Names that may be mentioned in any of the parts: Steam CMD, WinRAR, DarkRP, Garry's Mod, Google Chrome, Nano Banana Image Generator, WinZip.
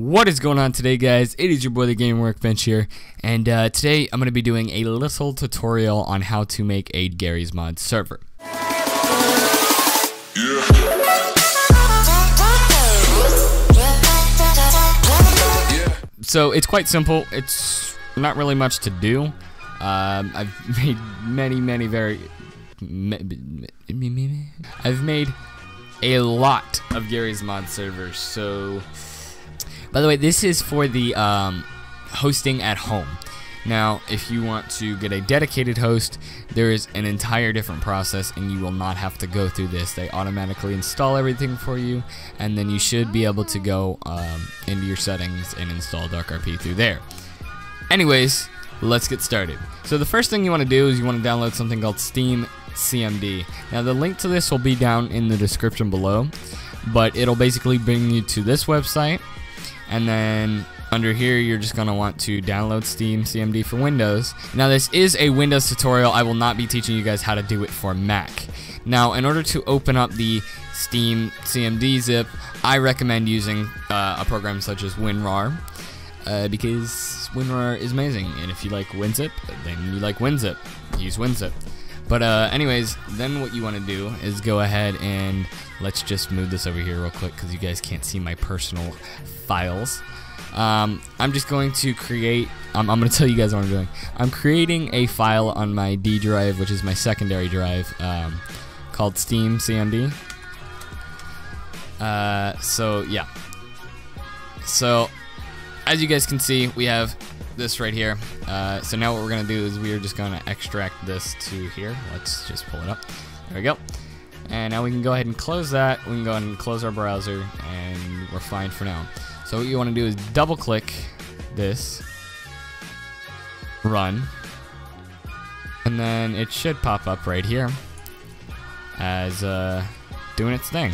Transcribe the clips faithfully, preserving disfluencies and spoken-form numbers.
What is going on today, guys? It is your boy, The Game Workbench here, and uh, today I'm going to be doing a little tutorial on how to make a Garry's Mod server. Yeah. So it's quite simple. It's not really much to do. Um, I've made many, many very... I've made a lot of Garry's Mod servers, so... By the way, this is for the um, hosting at home. Now, if you want to get a dedicated host, there is an entire different process, and you will not have to go through this. They automatically install everything for you, and then you should be able to go um, into your settings and install DarkRP through there. Anyways, let's get started. So the first thing you want to do is you want to download something called Steam C M D. Now, the link to this will be down in the description below, but it'll basically bring you to this website. And then under here, you're just going to want to download Steam C M D for Windows. Now, this is a Windows tutorial. I will not be teaching you guys how to do it for Mac. Now, in order to open up the Steam C M D zip, I recommend using uh, a program such as WinRAR, uh, because WinRAR is amazing. And if you like WinZip, then you like WinZip. Use WinZip. But uh, anyways, then what you want to do is go ahead and let's just move this over here real quick because you guys can't see my personal files. Um, I'm just going to create, um, I'm going to tell you guys what I'm doing. I'm creating a file on my D drive, which is my secondary drive, um, called Steam C M D. Uh, so, yeah. So, as you guys can see, we have this right here. Uh, so now what we're gonna do is we're just gonna extract this to here. Let's just pull it up. There we go. And now we can go ahead and close that. We can go ahead and close our browser, and we're fine for now. So what you wanna do is double click this, run, and then it should pop up right here as uh, doing its thing.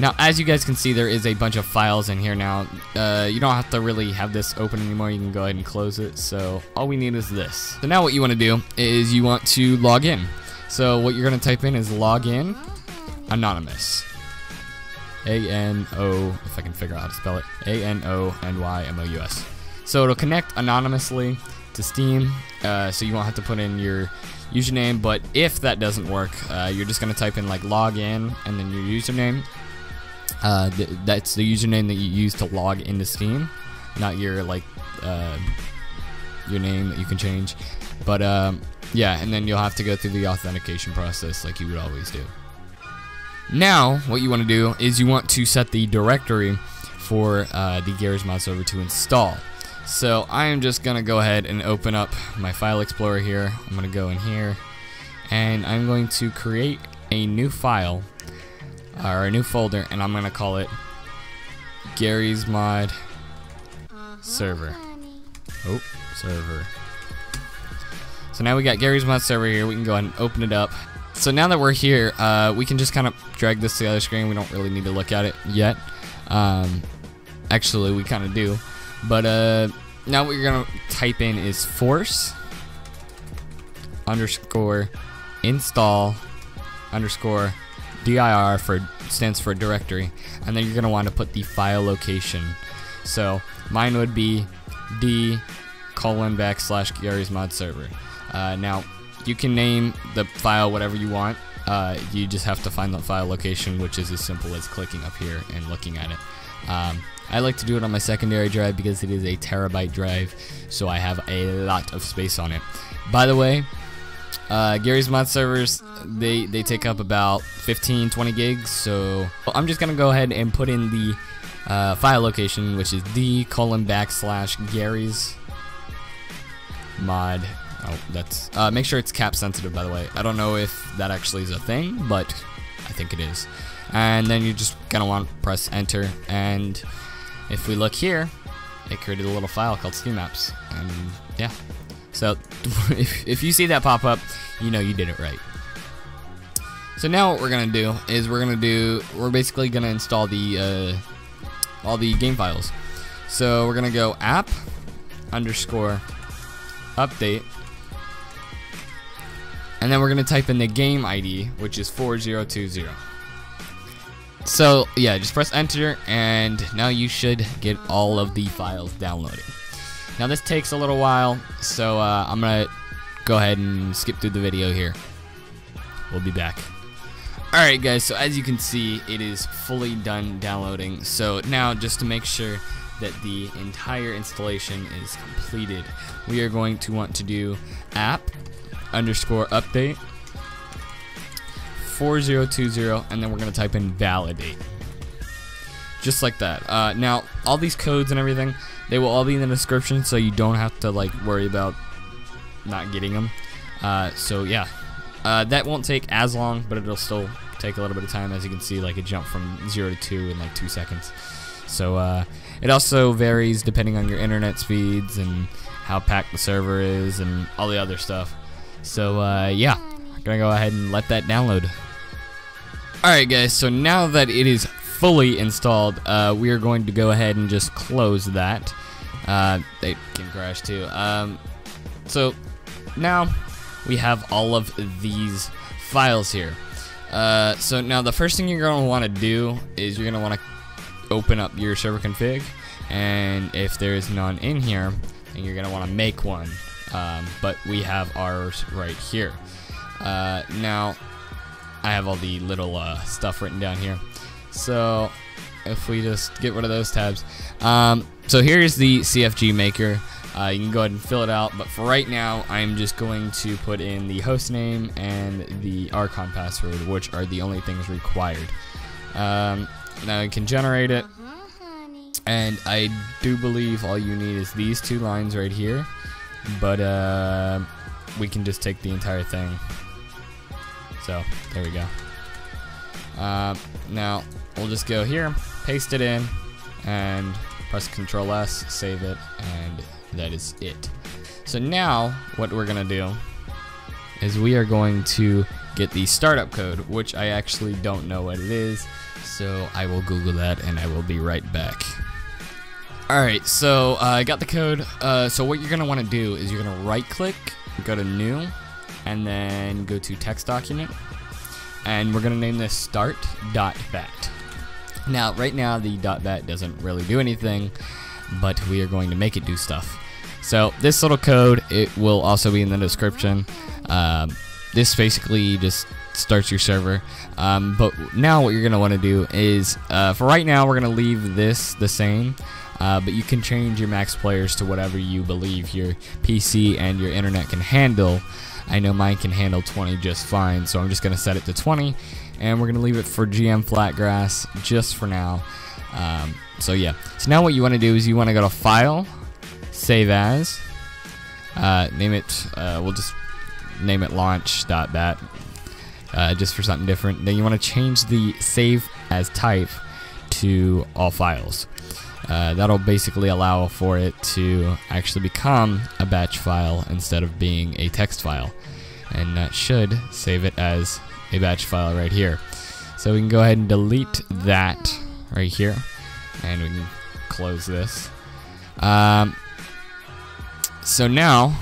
Now, as you guys can see, there is a bunch of files in here now. Uh, you don't have to really have this open anymore. You can go ahead and close it. So all we need is this. So now what you want to do is you want to log in. So what you're going to type in is login anonymous. A N O, if I can figure out how to spell it, A N O N Y M O U S. So it'll connect anonymously to Steam, uh, so you won't have to put in your username. But if that doesn't work, uh, you're just going to type in like login and then your username. Uh, th that's the username that you use to log into Steam, not your like uh, your name that you can change. But um, yeah, and then you'll have to go through the authentication process like you would always do. Now, what you want to do is you want to set the directory for uh, the Garry's Mod server to install. So I am just gonna go ahead and open up my file explorer here. I'm gonna go in here, and I'm going to create a new file. Or a new folder, and I'm gonna call it Garry's Mod server. Oh, server. So now we got Garry's Mod server here. We can go ahead and open it up. So now that we're here, uh, we can just kind of drag this to the other screen. We don't really need to look at it yet. Um, actually, we kind of do. But uh, now what you're gonna type in is force underscore install underscore D I R for stands for directory, and then you're gonna want to put the file location. So mine would be d colon backslash Garry's Mod server. Uh, now you can name the file whatever you want. Uh, you just have to find the file location, which is as simple as clicking up here and looking at it. Um, I like to do it on my secondary drive because it is a terabyte drive, so I have a lot of space on it. By the way, Uh, Garry's Mod servers, they, they take up about fifteen to twenty gigs, so I'm just going to go ahead and put in the uh, file location, which is d colon backslash Garry's Mod. Oh, that's, uh, make sure it's cap sensitive, by the way. I don't know if that actually is a thing, but I think it is. And then you're just going to want to press enter, and if we look here, it created a little file called Steam Apps, and yeah. So if, if you see that pop up, you know you did it right. So now what we're gonna do is we're gonna do we're basically gonna install the uh, all the game files. So we're gonna go app underscore update, and then we're gonna type in the game I D, which is four zero two zero. So yeah, just press enter and now you should get all of the files downloaded. Now this takes a little while, so uh, I'm gonna go ahead and skip through the video here. We'll be back. Alright guys, so as you can see, it is fully done downloading. So now, just to make sure that the entire installation is completed, we are going to want to do app underscore update four zero two zero, and then we're going to type in validate. Just like that. Uh, now, all these codes and everything, they will all be in the description, so you don't have to like worry about not getting them. Uh, so yeah. Uh, that won't take as long, but it'll still take a little bit of time. As you can see, like it jumped from zero to two in like two seconds. So uh, it also varies depending on your internet speeds and how packed the server is and all the other stuff. So uh, yeah, I'm gonna go ahead and let that download. Alright guys, so now that it is fully installed, uh, we are going to go ahead and just close that. Uh, they can crash too. Um, so now we have all of these files here. Uh, so now the first thing you're going to want to do is you're going to want to open up your server config, and if there is none in here, and you're going to want to make one, um, but we have ours right here. Uh, now I have all the little uh, stuff written down here, so if we just get rid of those tabs. Um, so here's the C F G maker. Uh, you can go ahead and fill it out, but for right now I'm just going to put in the host name and the Archon password, which are the only things required. Um, now you can generate it, and I do believe all you need is these two lines right here, but uh, we can just take the entire thing. So there we go. Uh, now we'll just go here, paste it in, and press Control S, save it, and that is it. So now what we're gonna do is we are going to get the startup code, which I actually don't know what it is, so I will Google that and I will be right back. Alright, so uh, I got the code. Uh, so what you're gonna wanna do is you're gonna right click, go to new, and then go to text document, and we're gonna name this start.bat. Now right now the .bat doesn't really do anything, but we are going to make it do stuff. So this little code, it will also be in the description. Um, this basically just starts your server. Um, but now what you're going to want to do is, uh, for right now we're going to leave this the same, uh, but you can change your max players to whatever you believe your P C and your internet can handle. I know mine can handle twenty just fine, so I'm just going to set it to twenty, and we're going to leave it for G M Flatgrass just for now. Um, so yeah, so now what you want to do is you want to go to File, Save As, uh, name it, uh, we'll just name it launch.bat, uh, just for something different. Then you want to change the Save As type to All Files. Uh, that'll basically allow for it to actually become a batch file instead of being a text file, and that should save it as a batch file right here. So we can go ahead and delete that right here, and we can close this. Um, so now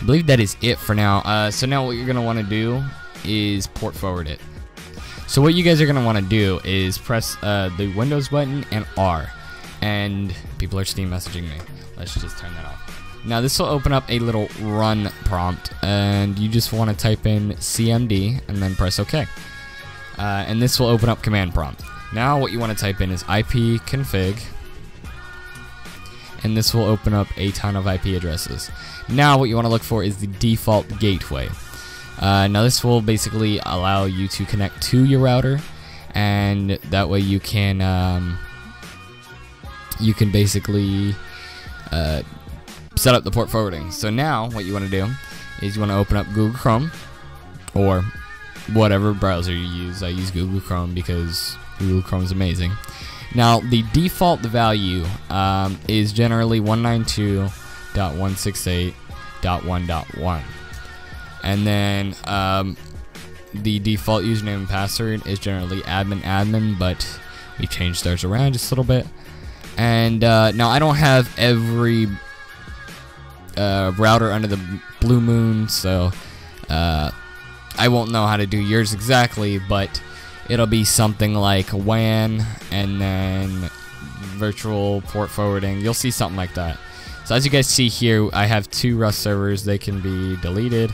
I believe that is it for now. Uh, so now what you're gonna want to do is port forward it. So what you guys are gonna want to do is press uh, the Windows button and R, and people are Steam messaging me. Let's just turn that off. Now this will open up a little run prompt, and you just want to type in C M D and then press OK, uh, and this will open up command prompt. Now what you want to type in is I P config, and this will open up a ton of I P addresses. Now what you want to look for is the default gateway. Uh, now this will basically allow you to connect to your router, and that way you can um, you can basically uh, set up the port forwarding. So now what you want to do is you want to open up Google Chrome or whatever browser you use. I use Google Chrome because Google Chrome is amazing. Now the default value um, is generally one ninety-two dot one sixty-eight dot one dot one, and then um, the default username and password is generally admin admin, but we changed ours around just a little bit. And uh, now I don't have every uh, router under the blue moon, so uh, I won't know how to do yours exactly, but it'll be something like W A N and then virtual port forwarding. You'll see something like that. So as you guys see here, I have two Rust servers. They can be deleted.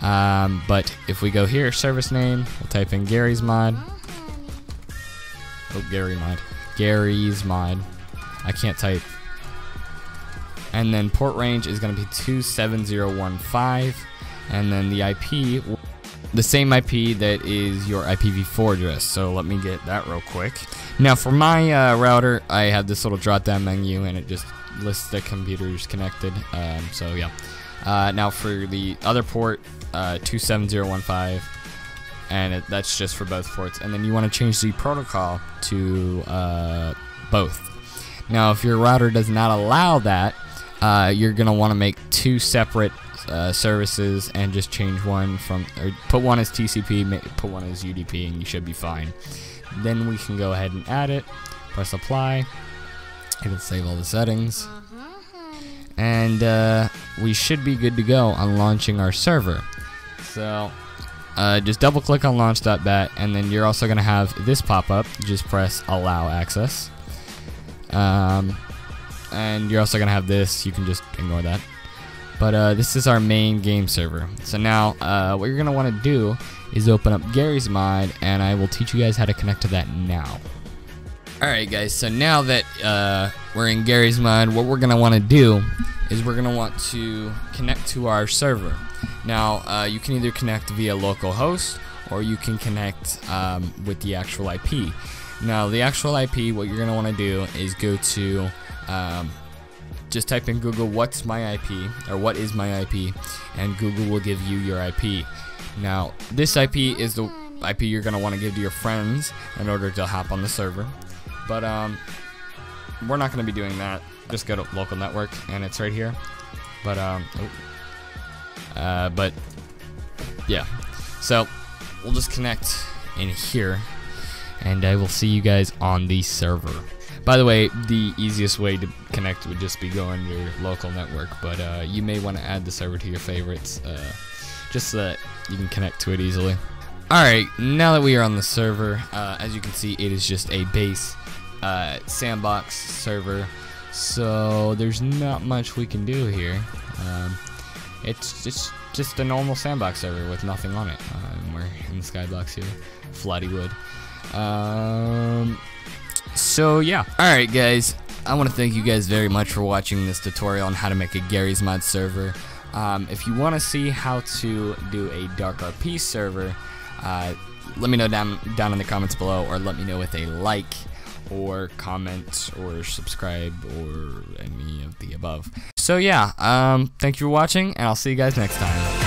Um, but if we go here, service name, we'll type in Garry's Mod. Oh, Garry Mod. Garry's Mod. I can't type. And then port range is going to be two seven zero one five. And then the I P, the same I P that is your I P v four address. So let me get that real quick. Now for my uh, router, I have this little drop down menu and it just lists the computers connected. Um, so yeah. Uh, now for the other port, uh, two seven zero one five, and it, that's just for both ports. And then you want to change the protocol to uh, both. Now if your router does not allow that, uh, you're going to want to make two separate uh, services and just change one from, or put one as T C P, put one as U D P, and you should be fine. Then we can go ahead and add it, press apply, it'll save all the settings. And uh, we should be good to go on launching our server. So uh, just double click on launch dot bat, and then you're also going to have this pop up. Just press allow access. Um, and you're also going to have this. You can just ignore that. But uh, this is our main game server. So now uh, what you're going to want to do is open up Garry's Mod, and I will teach you guys how to connect to that now. Alright guys, so now that uh, we're in Garry's Mod, what we're going to want to do is we're going to want to connect to our server. Now, uh, you can either connect via localhost, or you can connect um, with the actual I P. Now, the actual I P, what you're going to want to do is go to, um, just type in Google, what's my I P, or what is my I P, and Google will give you your I P. Now, this I P is the I P you're going to want to give to your friends in order to hop on the server. But um, we're not going to be doing that. Just go to local network, and it's right here. But um, oh. uh, but yeah. So we'll just connect in here, and I will see you guys on the server. By the way, the easiest way to connect would just be going to your local network. But uh, you may want to add the server to your favorites, uh, just so that you can connect to it easily. All right, now that we are on the server, uh, as you can see, it is just a base uh, sandbox server, so there's not much we can do here. Um, it's just just a normal sandbox server with nothing on it. Um, we're in the skybox here, Flattywood. Um, so yeah. All right, guys, I want to thank you guys very much for watching this tutorial on how to make a Garry's Mod server. Um, if you want to see how to do a DarkRP server, Uh, let me know down down in the comments below, or let me know with a like or comment or subscribe or any of the above. So yeah, um, thank you for watching, and I'll see you guys next time.